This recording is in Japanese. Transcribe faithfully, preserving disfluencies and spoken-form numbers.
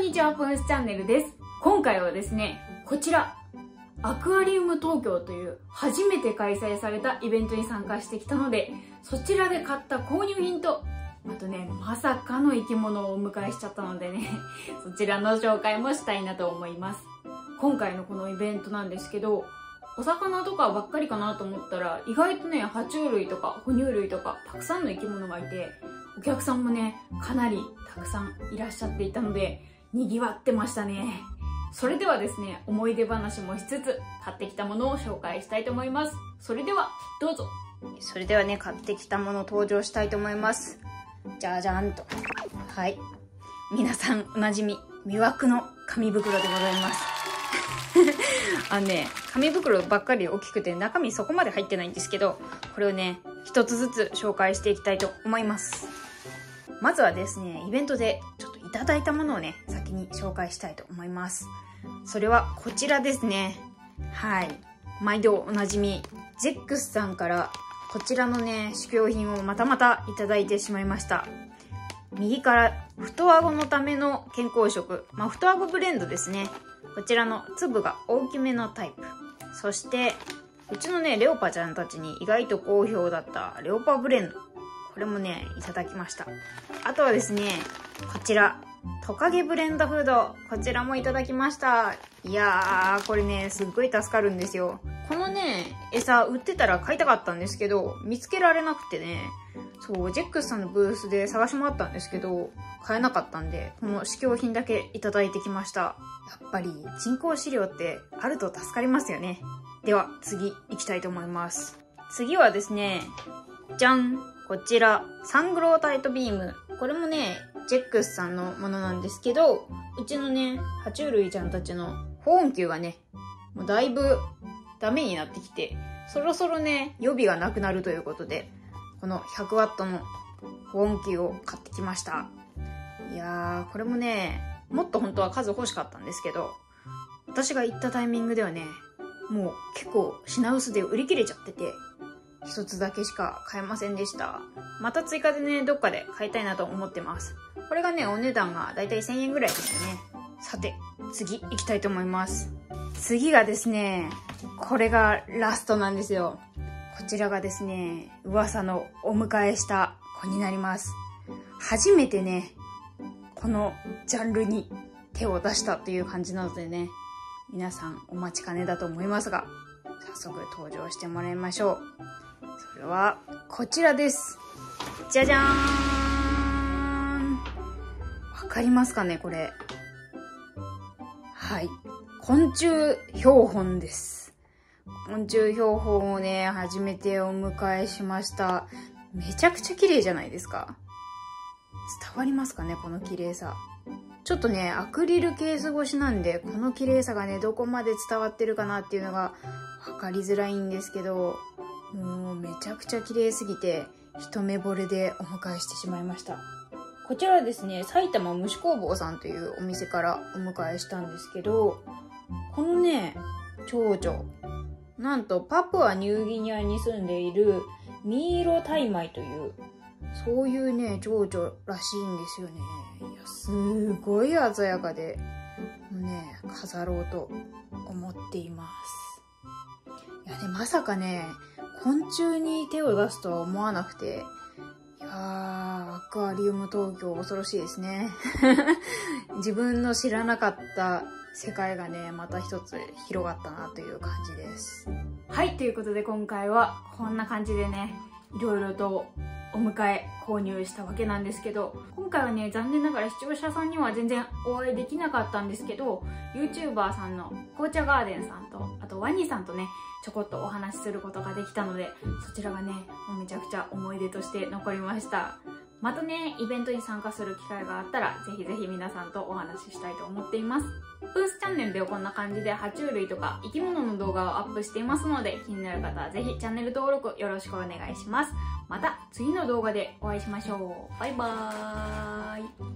んにちは、ぽよしチャンネルです。今回はですね、こちら、アクアリウム東京という初めて開催されたイベントに参加してきたので、そちらで買った購入品と、あとね、まさかの生き物をお迎えしちゃったのでね、そちらの紹介もしたいなと思います。今回のこのイベントなんですけど、お魚とかばっかりかなと思ったら、意外とね、爬虫類とか哺乳類とかたくさんの生き物がいて、お客さんもね、かなりたくさんいらっしゃっていたので、賑わってましたね。それではですね、思い出話もしつつ、買ってきたものを紹介したいと思います。それでは、どうぞ。それではね、買ってきたもの登場したいと思います。じゃじゃんと。はい。皆さんおなじみ、魅惑の紙袋でございます。あのね、紙袋ばっかり大きくて中身そこまで入ってないんですけど、これをね、一つずつ紹介していきたいと思います。まずはですね、イベントでちょっといただいたものをね、先に紹介したいと思います。それはこちらですね。はい。毎度おなじみ、ゼックスさんからこちらのね、試供品をまたまたいただいてしまいました。右から、太あごのための健康食。まあ、太あごブレンドですね。こちらの粒が大きめのタイプ。そして、うちのね、レオパちゃんたちに意外と好評だったレオパブレンド。これもね、いただきました。あとはですね、こちら、トカゲブレンドフード。こちらもいただきました。いやー、これね、すっごい助かるんですよ。このね、餌売ってたら買いたかったんですけど、見つけられなくてね、そう、ジェックスさんのブースで探し回ったんですけど、買えなかったんで、この試供品だけいただいてきました。やっぱり人工飼料ってあると助かりますよね。では、次行きたいと思います。次はですね、じゃん!こちら、サングロータイトビーム。これもね、ジェックスさんのものなんですけど、うちのね、爬虫類ちゃんたちの保温球がね、もうだいぶダメになってきて、そろそろね、予備がなくなるということで、このひゃくワットの保温球を買ってきました。いやー、これもね、もっと本当は数欲しかったんですけど、私が行ったタイミングではね、もう結構品薄で売り切れちゃってて、一つだけしか買えませんでした。また追加でね、どっかで買いたいなと思ってます。これがね、お値段がだいたいせんえんぐらいですよね。さて、次行きたいと思います。次がですね、これがラストなんですよ。こちらがですね、噂のお迎えした子になります。初めてね、このジャンルに手を出したという感じなのでね、皆さんお待ちかねだと思いますが、早速登場してもらいましょう。それはこちらです。じゃじゃーん。わかりますかね、これ。はい。昆虫標本です。昆虫標本をね、初めてお迎えしました。めちゃくちゃ綺麗じゃないですか。伝わりますかね、この綺麗さ。ちょっとね、アクリルケース越しなんで、この綺麗さがね、どこまで伝わってるかなっていうのがわかりづらいんですけど、もうめちゃくちゃ綺麗すぎて、一目惚れでお迎えしてしまいました。こちらはですね、埼玉虫工房さんというお店からお迎えしたんですけど、このね、蝶々。なんと、パプアニューギニアに住んでいるミイロタイマイという、そういうね、蝶々らしいんですよね。いや、すごい鮮やかで、ね、飾ろうと思っています。いやね、まさかね、昆虫に手を出すとは思わなくて、いやー、アクアリウム東京恐ろしいですね。自分の知らなかった世界がね、また一つ広がったなという感じです。はい、ということで今回はこんな感じでね、いろいろとお迎え購入したわけなんですけど、今回はね、残念ながら視聴者さんには全然お会いできなかったんですけど、 YouTuber さんの紅茶ガーデンさんと、あとワニさんとね、ちょこっとお話しすることができたので、そちらがね、もうめちゃくちゃ思い出として残りました。またね、イベントに参加する機会があったら、ぜひぜひ皆さんとお話ししたいと思っています。ブースチャンネルではこんな感じで爬虫類とか生き物の動画をアップしていますので、気になる方はぜひチャンネル登録よろしくお願いします。また次の動画でお会いしましょう。バイバーイ。